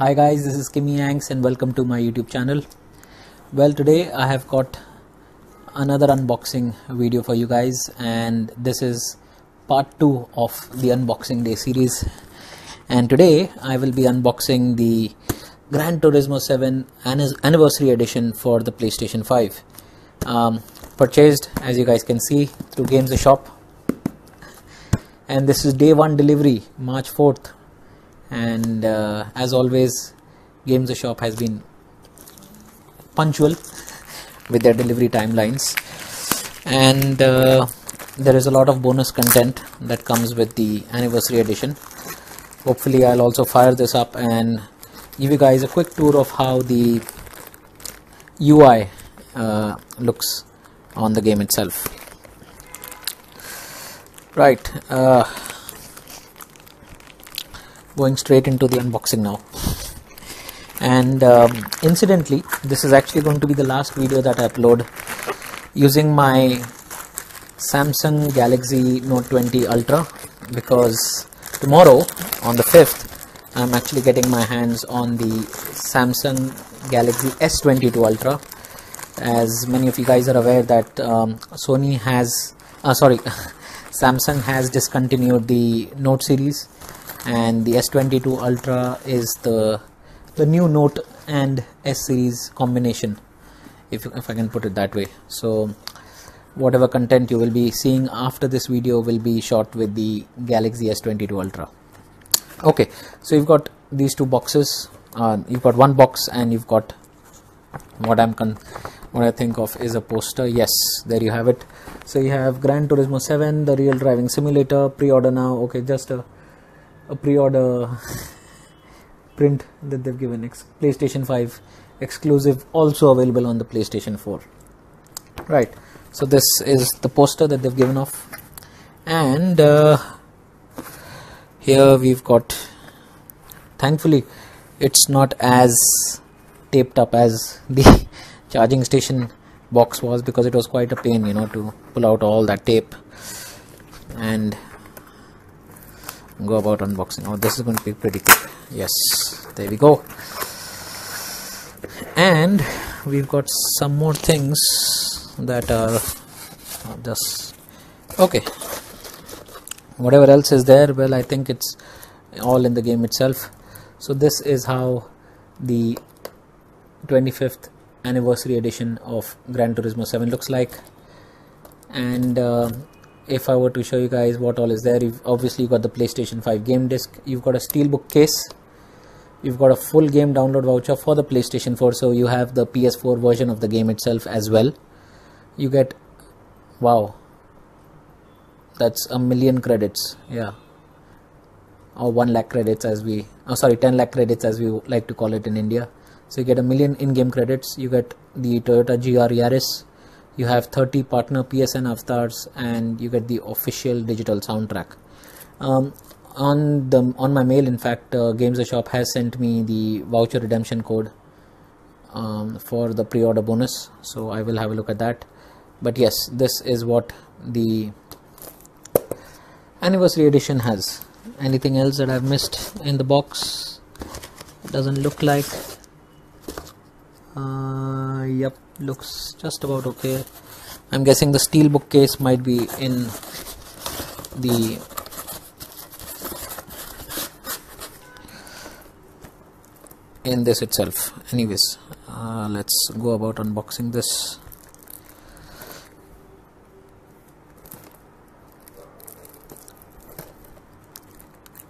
Hi guys, this is kimianks and welcome to my YouTube channel. Well, today I have got another unboxing video for you guys, and this is part 2 of the unboxing day series. And today I will be unboxing the Gran Turismo 7 anniversary edition for the PlayStation 5. Purchased, as you guys can see, through Games The Shop, and this is day 1 delivery, March 4th. And as always, Games The Shop has been punctual with their delivery timelines, and there is a lot of bonus content that comes with the anniversary edition. Hopefully I'll also fire this up and give you guys a quick tour of how the UI looks on the game itself. Right, going straight into the unboxing now. And incidentally, this is actually going to be the last video that I upload using my Samsung Galaxy Note 20 Ultra, because tomorrow on the 5th I'm actually getting my hands on the Samsung Galaxy S22 Ultra. As many of you guys are aware that Samsung has discontinued the Note series, and the S22 Ultra is the new Note and S series combination, if I can put it that way. So whatever content you will be seeing after this video will be shot with the Galaxy S22 Ultra. Okay, so you've got these two boxes. You've got one box, and you've got what I think of is a poster. Yes, there you have it. So you have Gran Turismo 7, the real driving simulator, pre-order now. Okay, just a pre-order print that they've given. PlayStation 5 exclusive, also available on the PlayStation 4. Right, so this is the poster that they've given off, and here we've got, thankfully it's not as taped up as the charging station box was, because it was quite a pain, you know, to pull out all that tape and go about unboxing. Oh, this is going to be pretty quick. Yes, there we go. And we've got some more things that are just okay. Whatever else is there, well, I think it's all in the game itself. So this is how the 25th anniversary edition of Gran Turismo 7 looks like. And if I were to show you guys what all is there, you've obviously got the PlayStation 5 game disc, you've got a steelbook case, you've got a full game download voucher for the PlayStation 4, so you have the PS4 version of the game itself as well. You get, wow, that's 1 million credits, yeah, or 1 lakh credits, as we, oh sorry, 10 lakh credits as we like to call it in India. So you get 1 million in-game credits, you get the Toyota GR Yaris, you have 30 partner PSN avatars, and you get the official digital soundtrack. On my mail, in fact, Games The Shop has sent me the voucher redemption code for the pre-order bonus, so I will have a look at that. But yes, this is what the anniversary edition has. Anything else that I've missed in the box? Doesn't look like. Yep, looks just about okay. I'm guessing the steel bookcase might be in the this itself. Anyways, let's go about unboxing this.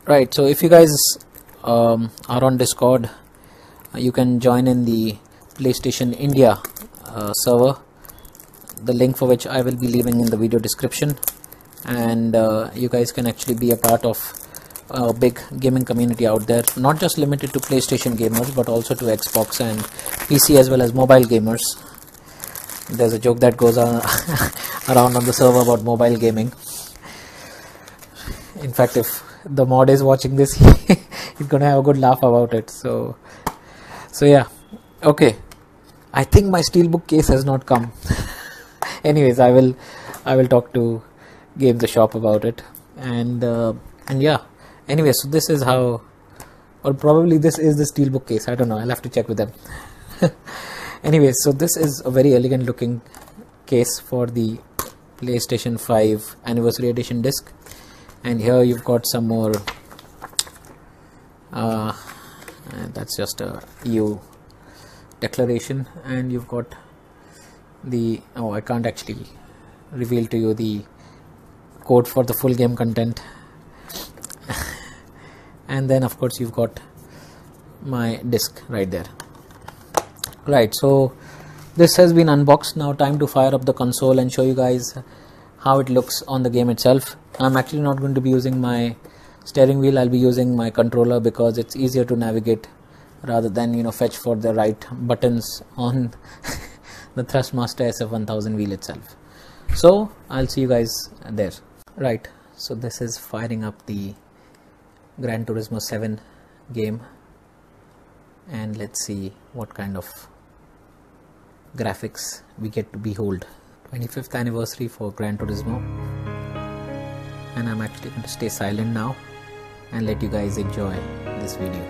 Right, so if you guys are on Discord, you can join in the PlayStation India server, the link for which I will be leaving in the video description, and you guys can actually be a part of a big gaming community out there, not just limited to PlayStation gamers but also to Xbox and PC as well as mobile gamers. There's a joke that goes around on the server about mobile gaming. In fact, if the mod is watching this he's gonna have a good laugh about it. So yeah, okay, I think my steelbook case has not come. Anyways, I will talk to Games The Shop about it, and yeah. Anyway, so this is how, or probably this is the steelbook case. I don't know, I'll have to check with them. Anyway, so this is a very elegant looking case for the PlayStation 5 anniversary edition disc, and here you've got some more that's just a EU declaration, and you've got the, oh, I can't actually reveal to you the code for the full game content. And then of course you've got my disc right there. Right, so this has been unboxed. Now time to fire up the console and show you guys how it looks on the game itself. I'm actually not going to be using my steering wheel, I'll be using my controller because it's easier to navigate rather than, you know, fetch for the right buttons on the Thrustmaster SF1000 wheel itself. So I'll see you guys there. Right, so this is firing up the Gran Turismo 7 game, and let's see what kind of graphics we get to behold. 25th anniversary for Gran Turismo, and I'm actually going to stay silent now and let you guys enjoy this video.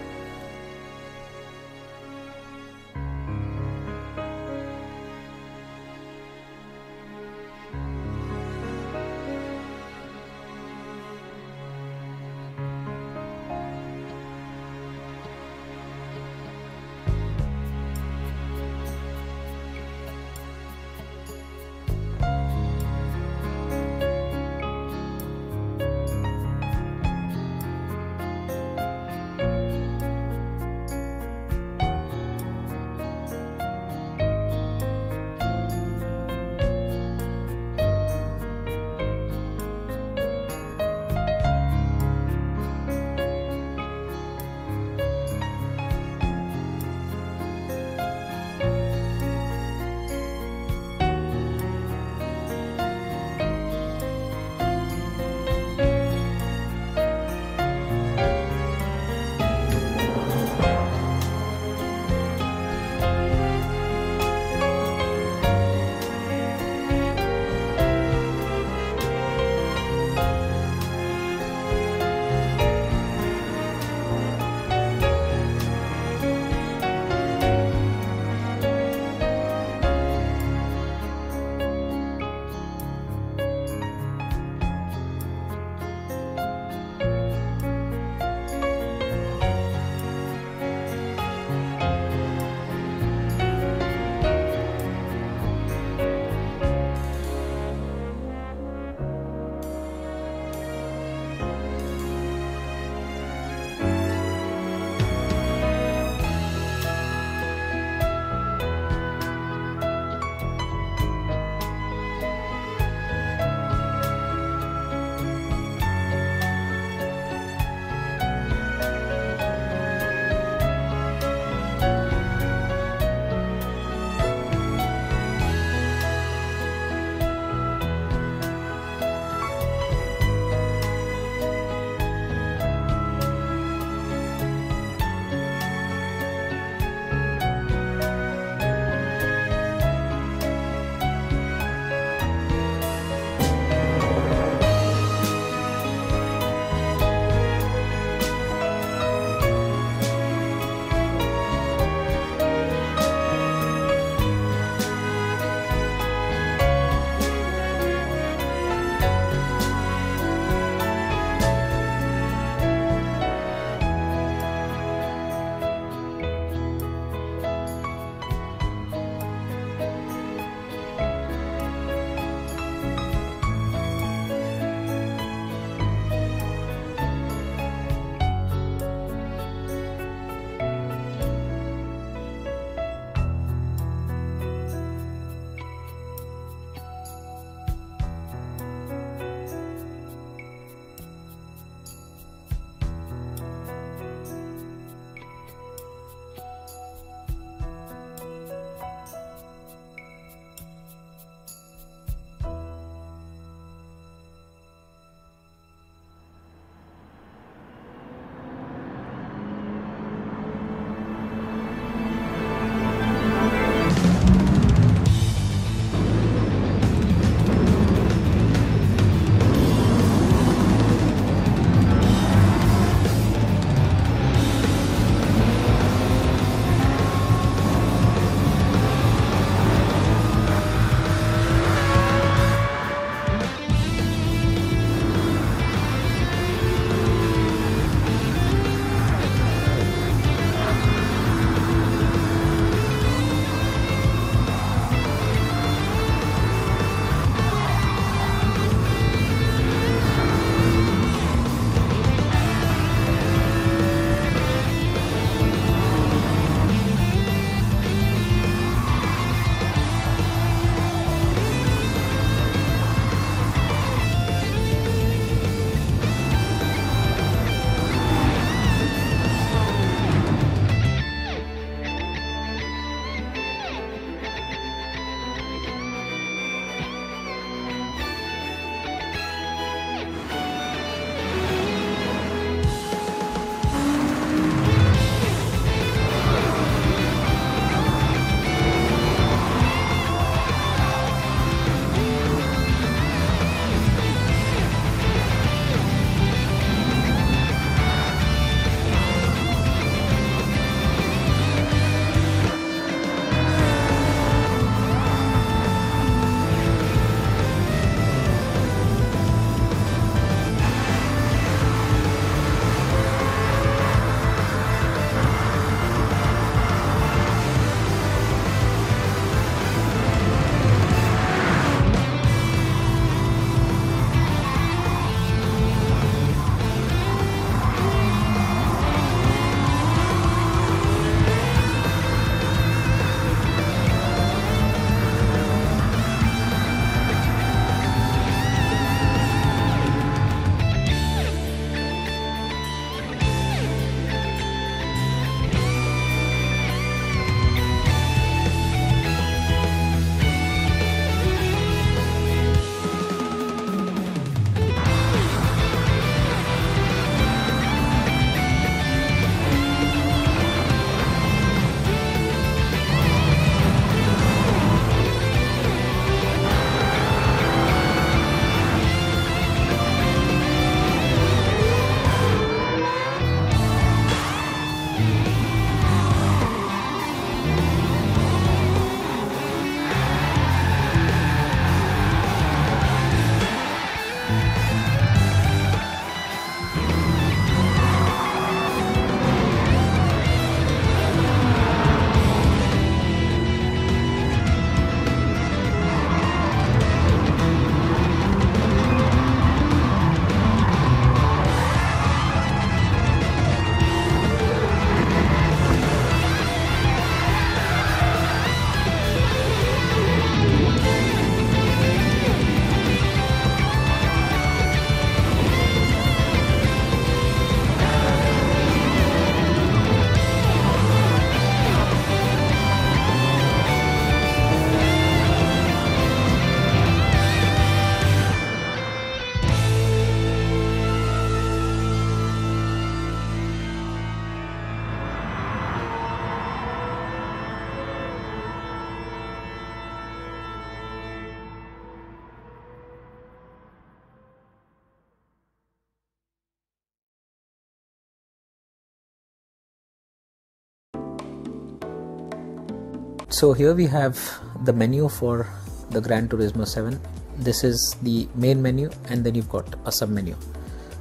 So here we have the menu for the Gran Turismo 7. This is the main menu, and then you've got a sub menu.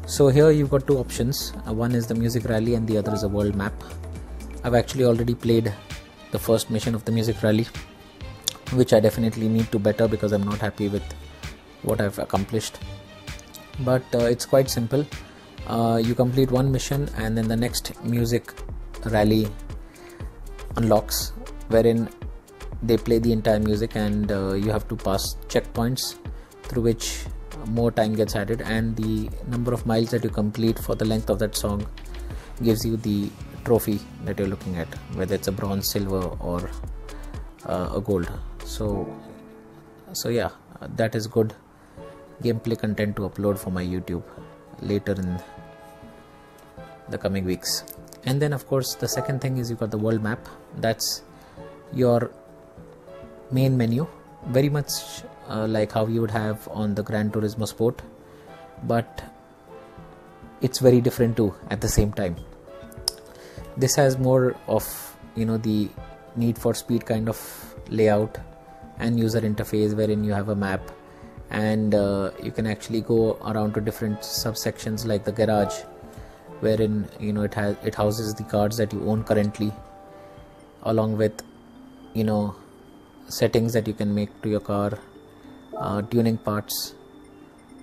So here you've got two options. One is the music rally and the other is a world map. I've actually already played the first mission of the music rally, which I definitely need to better because I'm not happy with what I've accomplished. But it's quite simple. You complete one mission and then the next music rally unlocks, wherein they play the entire music, and you have to pass checkpoints through which more time gets added, and the number of miles that you complete for the length of that song gives you the trophy that you're looking at, whether it's a bronze, silver, or a gold. So yeah, that is good gameplay content to upload for my YouTube later in the coming weeks. And then of course the second thing is you've got the world map. That's your main menu, very much like how you would have on the Gran Turismo Sport, but it's very different too at the same time. This has more of, you know, the Need for Speed kind of layout and user interface, wherein you have a map and you can actually go around to different subsections like the garage, wherein, you know, it houses the cars that you own currently, along with, you know, settings that you can make to your car, tuning parts,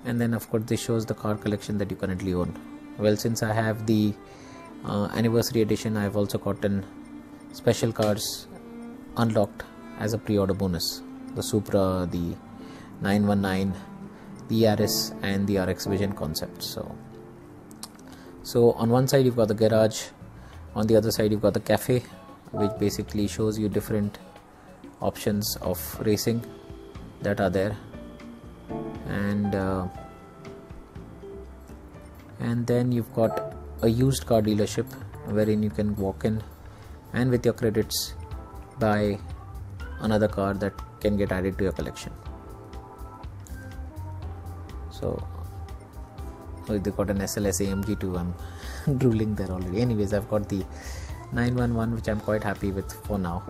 and then of course this shows the car collection that you currently own. Well, since I have the anniversary edition, I have also gotten special cars unlocked as a pre-order bonus: the Supra, the 919, the Aris, and the RX Vision concept. So on one side you've got the garage, on the other side you've got the cafe, which basically shows you different options of racing that are there, and then you've got a used car dealership, wherein you can walk in and with your credits buy another car that can get added to your collection. So they got an SLS AMG too. I'm drooling there already. Anyways, I've got the 911, which I'm quite happy with for now.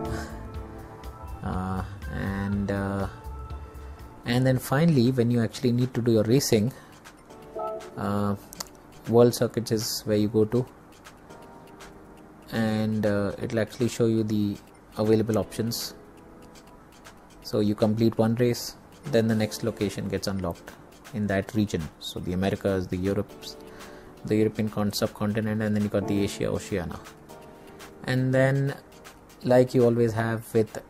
And then finally, when you actually need to do your racing, World Circuits is where you go to, and it'll actually show you the available options. So you complete one race, then the next location gets unlocked in that region. So the Americas, the European subcontinent, and then you got the Asia, Oceania. And then, like you always have with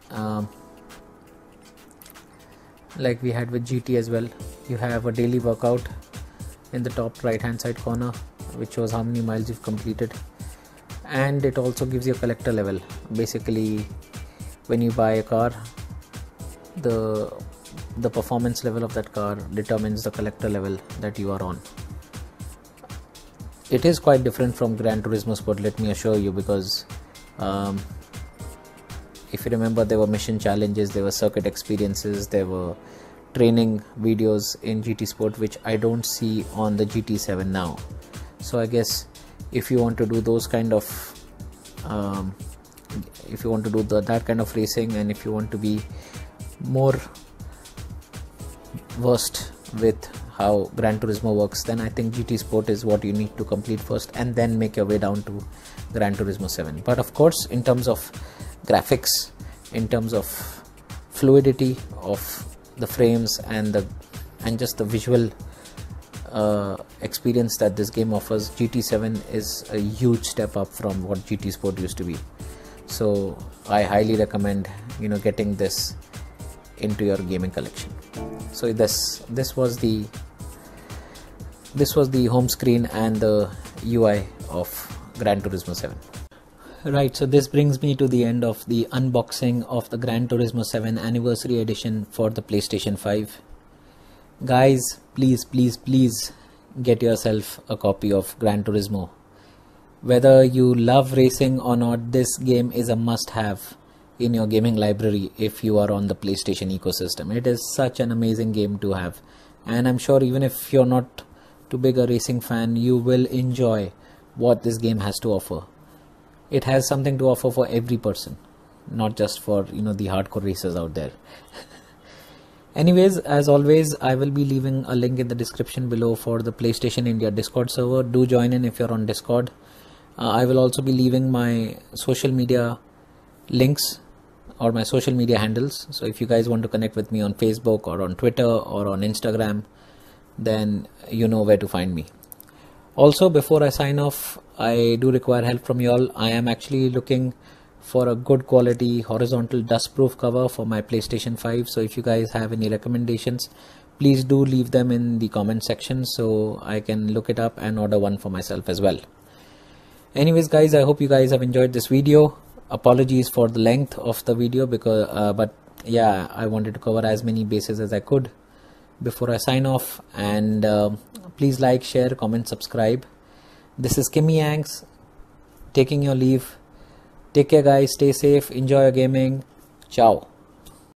like we had with GT as well, you have a daily workout in the top right hand side corner, which shows how many miles you've completed, and it also gives you a collector level. Basically, when you buy a car, the performance level of that car determines the collector level that you are on. It is quite different from Gran Turismo Sport, let me assure you, because if you remember, there were mission challenges, there were circuit experiences, there were training videos in GT Sport, which I don't see on the GT7 now. So I guess if you want to do those kind of if you want to do that kind of racing, and if you want to be more versed with how Gran Turismo works, then I think GT Sport is what you need to complete first, and then make your way down to Gran Turismo 7. But of course, in terms of graphics, in terms of fluidity of the frames and just the visual experience that this game offers, GT7 is a huge step up from what GT Sport used to be. So I highly recommend, you know, getting this into your gaming collection. So this was the home screen and the UI of Gran Turismo 7. Right, so this brings me to the end of the unboxing of the Gran Turismo 7 Anniversary Edition for the PlayStation 5. Guys, please get yourself a copy of Gran Turismo. Whether you love racing or not, this game is a must-have in your gaming library if you are on the PlayStation ecosystem. It is such an amazing game to have, and I'm sure even if you're not too big a racing fan, you will enjoy what this game has to offer. It has something to offer for every person. not just for, you know, the hardcore racers out there. Anyways, as always, I will be leaving a link in the description below for the PlayStation India Discord server. Do join in if you're on Discord. I will also be leaving my social media links or my social media handles. So if you guys want to connect with me on Facebook or on Twitter or on Instagram, then you know where to find me. Also, before I sign off, I do require help from you all. I am actually looking for a good quality horizontal dustproof cover for my PlayStation 5. So if you guys have any recommendations, please do leave them in the comment section so I can look it up and order one for myself as well. Anyways, guys, I hope you guys have enjoyed this video. Apologies for the length of the video, because but yeah, I wanted to cover as many bases as I could before I sign off. And please like, share, comment, subscribe. This is kimianks taking your leave. Take care, guys. Stay safe. Enjoy your gaming. Ciao.